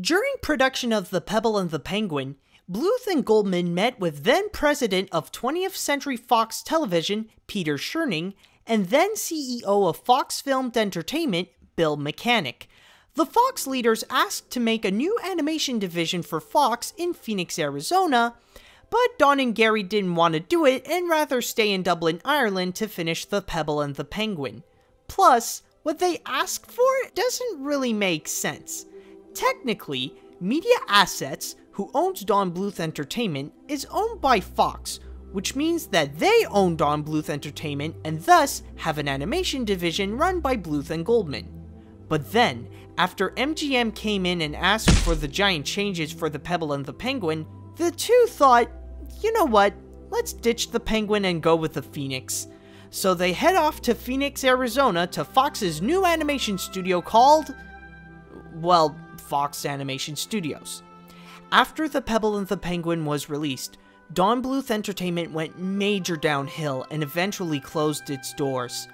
During production of The Pebble and the Penguin, Bluth and Goldman met with then-president of 20th Century Fox Television, Peter Scherning, and then-CEO of Fox Filmed Entertainment, Bill Mechanic. The Fox leaders asked to make a new animation division for Fox in Phoenix, Arizona, but Don and Gary didn't want to do it and rather stay in Dublin, Ireland to finish The Pebble and the Penguin. Plus, what they asked for doesn't really make sense. Technically, Media Assets, who owns Don Bluth Entertainment, is owned by Fox, which means that they own Don Bluth Entertainment and thus have an animation division run by Bluth and Goldman. But then, after MGM came in and asked for the giant changes for The Pebble and the Penguin, the two thought, you know what, let's ditch the Penguin and go with the Phoenix. So they head off to Phoenix, Arizona to Fox's new animation studio called, well, Fox Animation Studios. After The Pebble and the Penguin was released, Don Bluth Entertainment went major downhill and eventually closed its doors.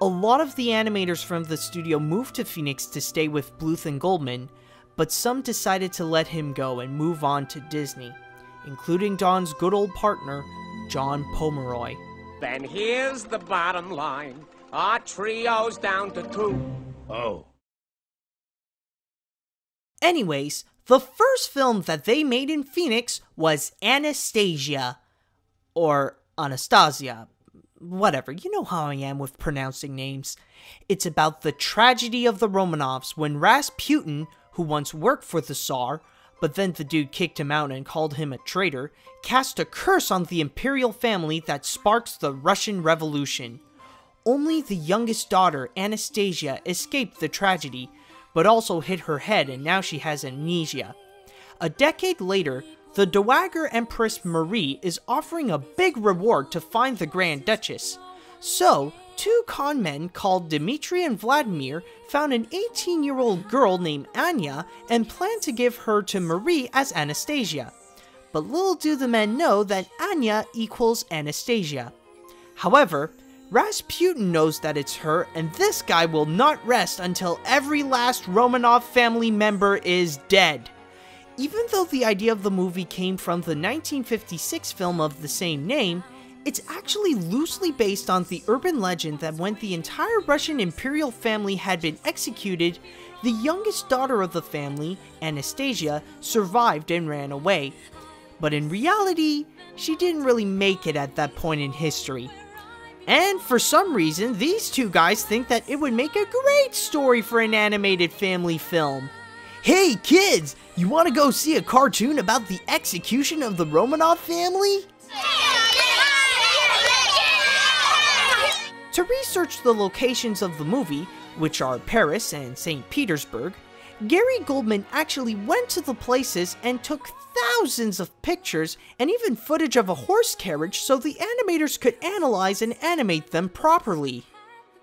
A lot of the animators from the studio moved to Phoenix to stay with Bluth and Goldman, but some decided to let him go and move on to Disney, including Don's good old partner, John Pomeroy. Then here's the bottom line. Our trio's down to two. Oh. Anyways, the first film that they made in Phoenix was Anastasia, or Anastasia, whatever, you know how I am with pronouncing names. It's about the tragedy of the Romanovs when Rasputin, who once worked for the Tsar, but then the dude kicked him out and called him a traitor, cast a curse on the imperial family that sparks the Russian Revolution. Only the youngest daughter, Anastasia, escaped the tragedy, but also hit her head and now she has amnesia. A decade later, the Dowager Empress Marie is offering a big reward to find the Grand Duchess. So, two con men called Dmitri and Vladimir found an 18-year-old girl named Anya and plan to give her to Marie as Anastasia. But little do the men know that Anya equals Anastasia. However, Rasputin knows that it's her, and this guy will not rest until every last Romanov family member is dead. Even though the idea of the movie came from the 1956 film of the same name, it's actually loosely based on the urban legend that when the entire Russian imperial family had been executed, the youngest daughter of the family, Anastasia, survived and ran away. But in reality, she didn't really make it at that point in history. And for some reason, these two guys think that it would make a great story for an animated family film. Hey kids, you want to go see a cartoon about the execution of the Romanov family? To research the locations of the movie, which are Paris and St. Petersburg, Gary Goldman actually went to the places and took thousands of pictures and even footage of a horse carriage so the animators could analyze and animate them properly.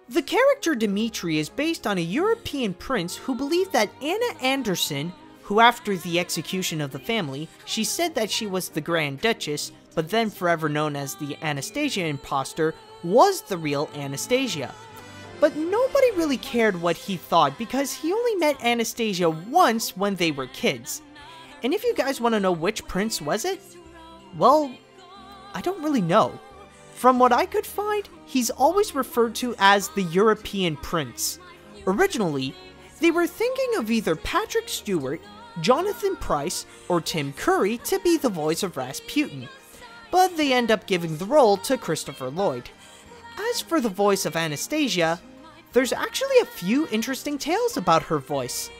The character Dmitri is based on a European prince who believed that Anna Anderson, who after the execution of the family, she said that she was the Grand Duchess, but then forever known as the Anastasia imposter, was the real Anastasia. But nobody really cared what he thought because he only met Anastasia once when they were kids. And if you guys want to know which prince was it? Well, I don't really know. From what I could find, he's always referred to as the European prince. Originally, they were thinking of either Patrick Stewart, Jonathan Pryce, or Tim Curry to be the voice of Rasputin, but they end up giving the role to Christopher Lloyd. As for the voice of Anastasia, there's actually a few interesting tales about her voice.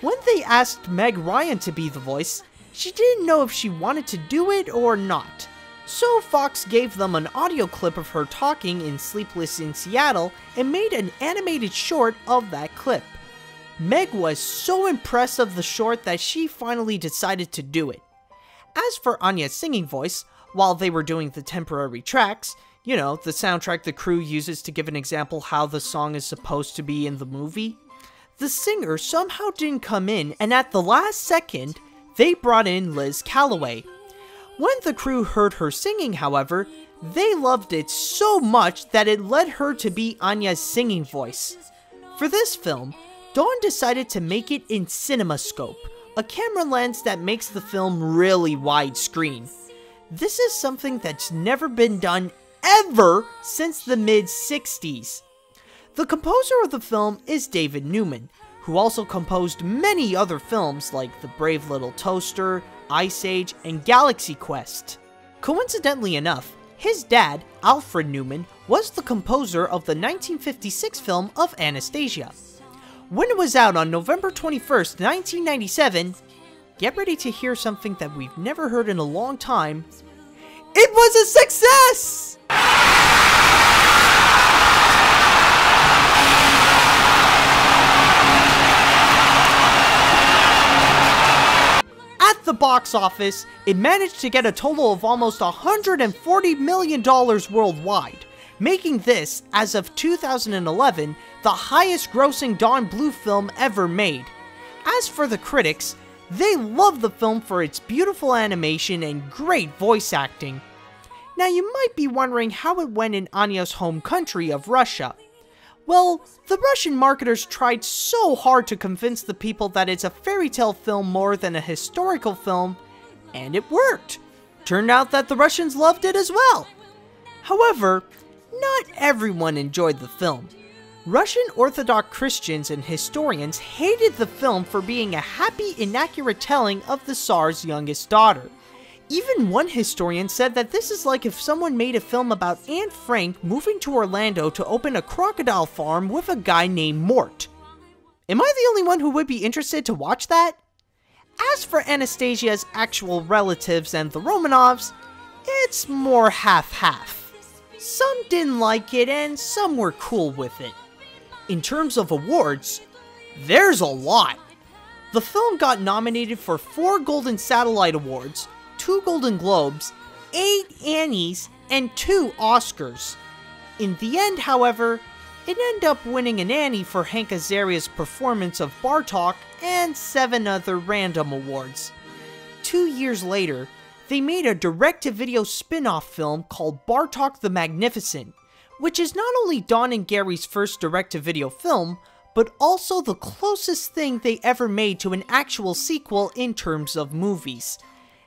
When they asked Meg Ryan to be the voice, she didn't know if she wanted to do it or not. So Fox gave them an audio clip of her talking in Sleepless in Seattle and made an animated short of that clip. Meg was so impressed of the short that she finally decided to do it. As for Anya's singing voice, while they were doing the temporary tracks, you know, the soundtrack the crew uses to give an example how the song is supposed to be in the movie, the singer somehow didn't come in, and at the last second, they brought in Liz Callaway. When the crew heard her singing, however, they loved it so much that it led her to be Anya's singing voice. For this film, Don decided to make it in CinemaScope, a camera lens that makes the film really widescreen. This is something that's never been done ever since the mid-60s. The composer of the film is David Newman, who also composed many other films like The Brave Little Toaster, Ice Age, and Galaxy Quest. Coincidentally enough, his dad, Alfred Newman, was the composer of the 1956 film of Anastasia. When it was out on November 21st, 1997, get ready to hear something that we've never heard in a long time. It was a success! At the box office, it managed to get a total of almost $140 million worldwide, making this, as of 2011, the highest grossing Don Bluth film ever made. As for the critics, they love the film for its beautiful animation and great voice acting. Now you might be wondering how it went in Anya's home country of Russia. Well, the Russian marketers tried so hard to convince the people that it's a fairy tale film more than a historical film, and it worked. Turned out that the Russians loved it as well. However, not everyone enjoyed the film. Russian Orthodox Christians and historians hated the film for being a happy, inaccurate telling of the Tsar's youngest daughter. Even one historian said that this is like if someone made a film about Anne Frank moving to Orlando to open a crocodile farm with a guy named Mort. Am I the only one who would be interested to watch that? As for Anastasia's actual relatives and the Romanovs, it's more half-half. Some didn't like it and some were cool with it. In terms of awards, there's a lot. The film got nominated for 4 Golden Satellite Awards, 2 Golden Globes, 8 Annies, and 2 Oscars. In the end, however, it ended up winning an Annie for Hank Azaria's performance of Bartok and 7 other random awards. 2 years later, they made a direct-to-video spin-off film called Bartok the Magnificent, which is not only Don and Gary's first direct-to-video film, but also the closest thing they ever made to an actual sequel in terms of movies.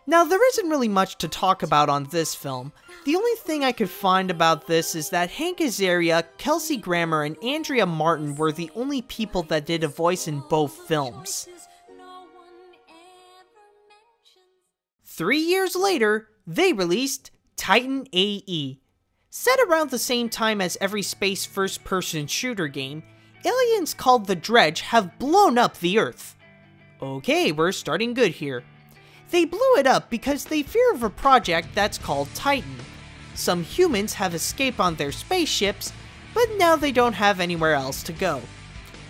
Now, there isn't really much to talk about on this film. The only thing I could find about this is that Hank Azaria, Kelsey Grammer, and Andrea Martin were the only people that did a voice in both films. 3 years later, they released Titan A.E. Set around the same time as every space first-person shooter game, aliens called The Drej have blown up the Earth. Okay, we're starting good here. They blew it up because they fear of a project that's called Titan. Some humans have escaped on their spaceships, but now they don't have anywhere else to go.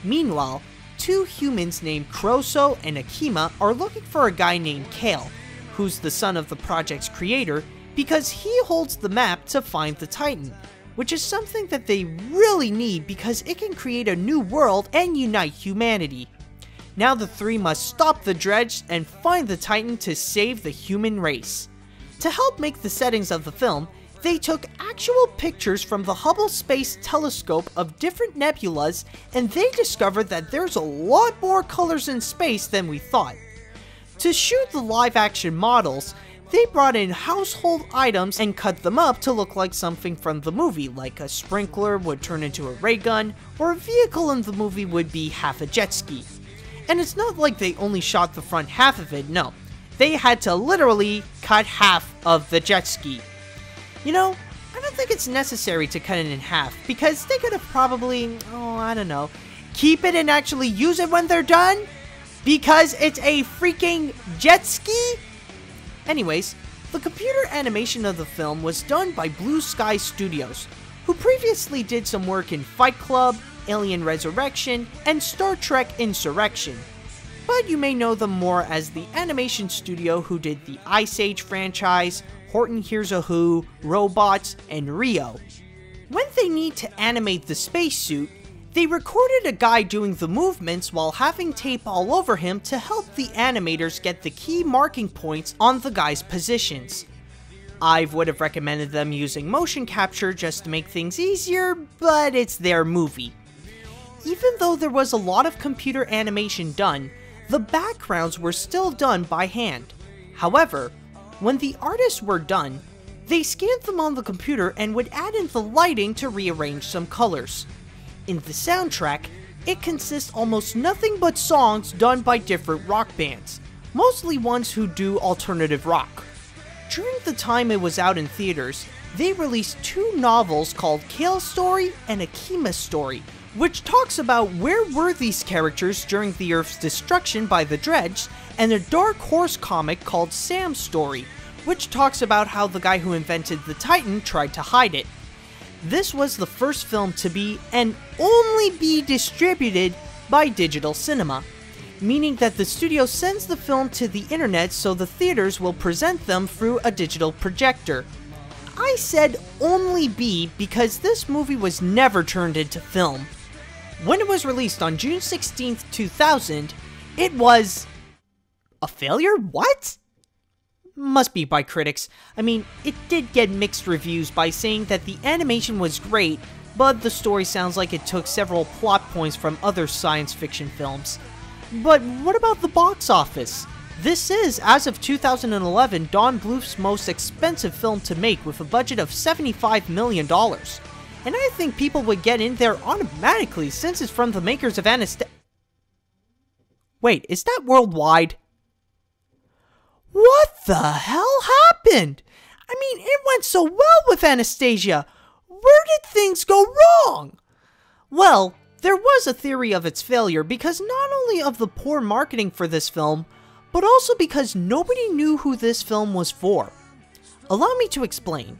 Meanwhile, 2 humans named Kuroso and Akima are looking for a guy named Kale, who's the son of the project's creator, because he holds the map to find the Titan, which is something that they really need because it can create a new world and unite humanity. Now the 3 must stop the Drej and find the Titan to save the human race. To help make the settings of the film, they took actual pictures from the Hubble Space Telescope of different nebulas, and they discovered that there's a lot more colors in space than we thought. To shoot the live-action models, they brought in household items and cut them up to look like something from the movie, like a sprinkler would turn into a ray gun, or a vehicle in the movie would be half a jet ski. And it's not like they only shot the front half of it, no. They had to literally cut half of the jet ski. You know, I don't think it's necessary to cut it in half, because they could have probably, keep it and actually use it when they're done? Because it's a freaking jet ski? Anyways, the computer animation of the film was done by Blue Sky Studios, who previously did some work in Fight Club, Alien Resurrection, and Star Trek Insurrection. But you may know them more as the animation studio who did the Ice Age franchise, Horton Hears a Who, Robots, and Rio. When they need to animate the spacesuit, they recorded a guy doing the movements while having tape all over him to help the animators get the key marking points on the guy's positions. I would have recommended them using motion capture just to make things easier, but it's their movie. Even though there was a lot of computer animation done, the backgrounds were still done by hand. However, when the artists were done, they scanned them on the computer and would add in the lighting to rearrange some colors. In the soundtrack, it consists almost nothing but songs done by different rock bands, mostly ones who do alternative rock. During the time it was out in theaters, they released two novels called Kale's Story and Akima's Story, which talks about where were these characters during the Earth's destruction by the Drej, and a Dark Horse comic called Sam's Story, which talks about how the guy who invented the Titan tried to hide it. This was the first film to be and only be distributed by Digital Cinema, meaning that the studio sends the film to the internet so the theaters will present them through a digital projector. I said only be because this movie was never turned into film. When it was released on June 16, 2000, it was a failure? What? Must be by critics. I mean, it did get mixed reviews by saying that the animation was great, but the story sounds like it took several plot points from other science fiction films. But what about the box office? This is, as of 2011, Don Bluth's most expensive film to make with a budget of $75 million. And I think people would get in there automatically since it's from the makers of Anastasia. Wait, is that worldwide? What the hell happened? I mean, it went so well with Anastasia. Where did things go wrong? Well, there was a theory of its failure because not only of the poor marketing for this film, but also because nobody knew who this film was for. Allow me to explain.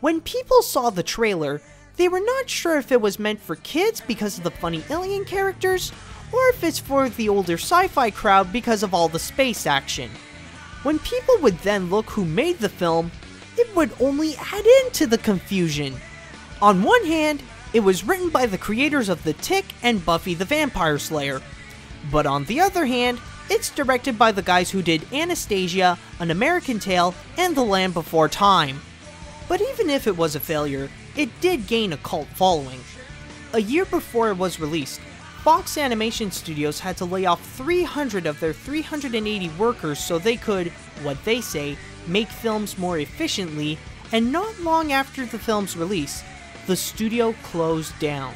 When people saw the trailer, they were not sure if it was meant for kids because of the funny alien characters, or if it's for the older sci-fi crowd because of all the space action. When people would then look who made the film, it would only add into the confusion. On one hand, it was written by the creators of The Tick and Buffy the Vampire Slayer. But on the other hand, it's directed by the guys who did Anastasia, An American Tale, and The Land Before Time. But even if it was a failure, it did gain a cult following. A year before it was released, Fox Animation Studios had to lay off 300 of their 380 workers so they could, what they say, make films more efficiently, and not long after the film's release, the studio closed down.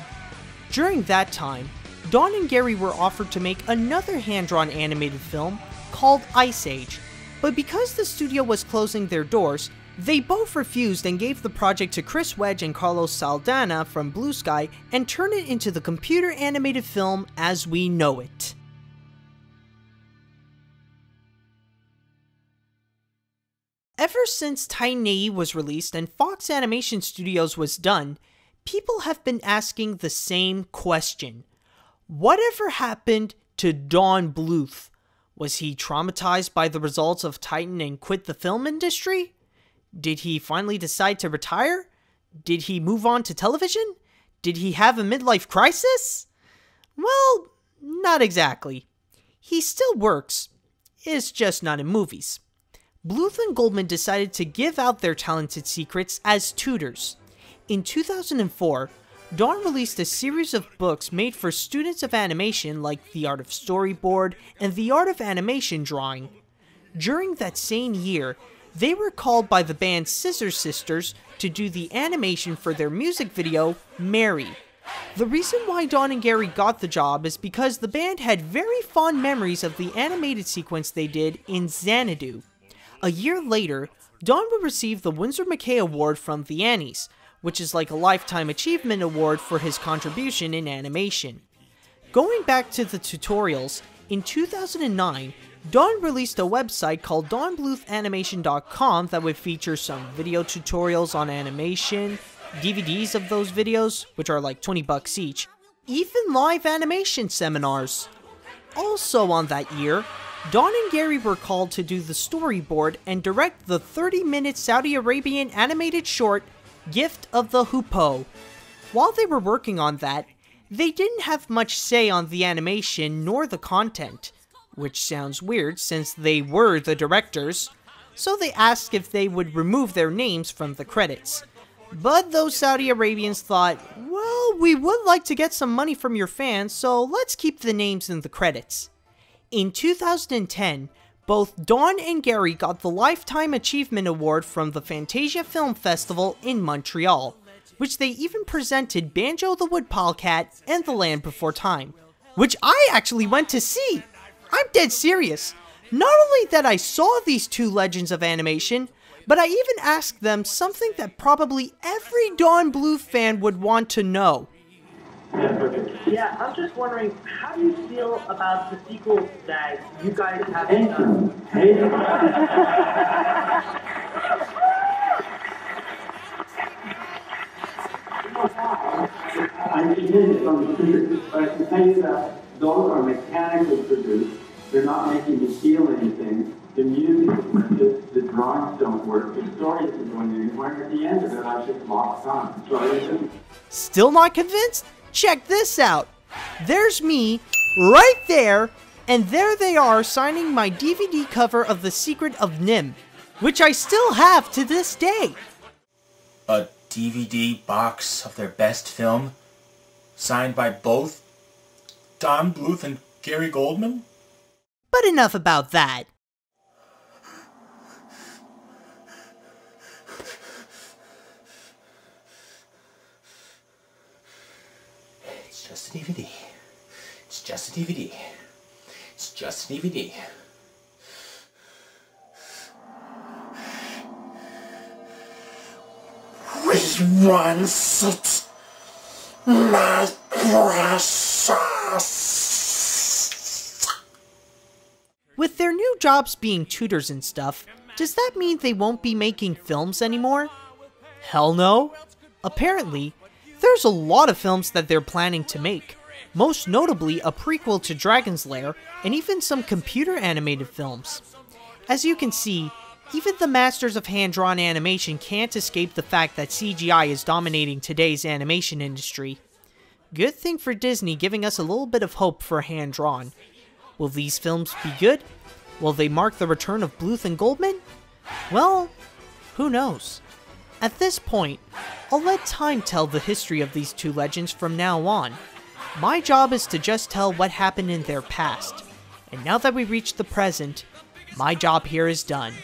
During that time, Don and Gary were offered to make another hand-drawn animated film called Ice Age, but because the studio was closing their doors, they both refused and gave the project to Chris Wedge and Carlos Saldana from Blue Sky and turned it into the computer animated film as we know it. Ever since Titan A.E. was released and Fox Animation Studios was done, people have been asking the same question. Whatever happened to Don Bluth? Was he traumatized by the results of Titan and quit the film industry? Did he finally decide to retire? Did he move on to television? Did he have a midlife crisis? Well, not exactly. He still works, it's just not in movies. Bluth and Goldman decided to give out their talented secrets as tutors. In 2004, Don released a series of books made for students of animation like The Art of Storyboard and The Art of Animation Drawing. During that same year, they were called by the band Scissor Sisters to do the animation for their music video, Mary. The reason why Don and Gary got the job is because the band had very fond memories of the animated sequence they did in Xanadu. A year later, Don would receive the Winsor McKay Award from the Annies, which is like a lifetime achievement award for his contribution in animation. Going back to the tutorials, in 2009, Don released a website called DonBluthAnimation.com that would feature some video tutorials on animation, DVDs of those videos, which are like $20 each, even live animation seminars. Also on that year, Don and Gary were called to do the storyboard and direct the 30-minute Saudi Arabian animated short, Gift of the Hoopoe. While they were working on that, they didn't have much say on the animation nor the content, which sounds weird since they were the directors, so they asked if they would remove their names from the credits. But those Saudi Arabians thought, well, we would like to get some money from your fans, so let's keep the names in the credits. In 2010, both Don and Gary got the Lifetime Achievement Award from the Fantasia Film Festival in Montreal, which they even presented Banjo the Woodpile Cat and The Land Before Time, which I actually went to see! I'm dead serious! Not only that I saw these two legends of animation, but I even asked them something that probably every Don Bluth fan would want to know. Yeah, I'm just wondering, how do you feel about the sequel that you guys have done? I'm convinced from the theater, but I can tell you that those are mechanically produced. They're not making you feel anything. The music, the drawings don't work, the story isn't going anywhere. At the end of it, I just locked on. So I didn't... Still not convinced? Check this out. There's me, right there, and there they are signing my DVD cover of The Secret of Nim, which I still have to this day. A DVD box of their best film, signed by both Don Bluth and Gary Goldman? But enough about that. It's just a DVD. It's just a DVD. It's just a DVD. Which one's it? My precious. With their new jobs being tutors and stuff, does that mean they won't be making films anymore? Hell no. Apparently, there's a lot of films that they're planning to make, most notably a prequel to Dragon's Lair and even some computer animated films. As you can see, even the masters of hand-drawn animation can't escape the fact that CGI is dominating today's animation industry. Good thing for Disney giving us a little bit of hope for hand-drawn. Will these films be good? Will they mark the return of Bluth and Goldman? Well, who knows? At this point, I'll let time tell the history of these two legends from now on. My job is to just tell what happened in their past, and now that we reach the present, my job here is done.